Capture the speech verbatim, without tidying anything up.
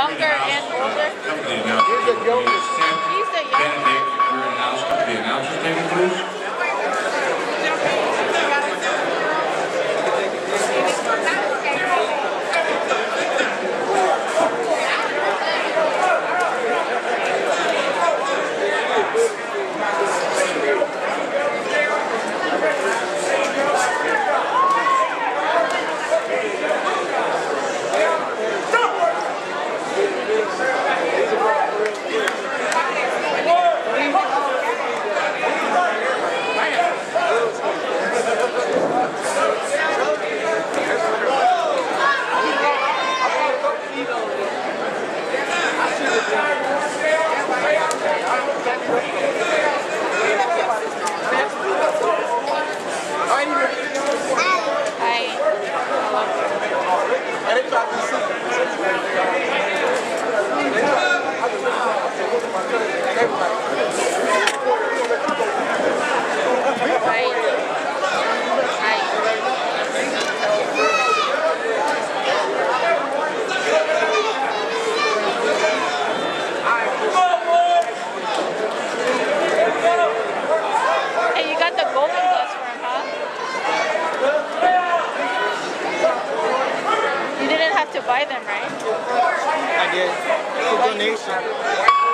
Younger and older? He's the youngest. He's the youngest. Benedict, if you're an announcer, the announcer's table, please. Buy them, right? I did. It's a donation.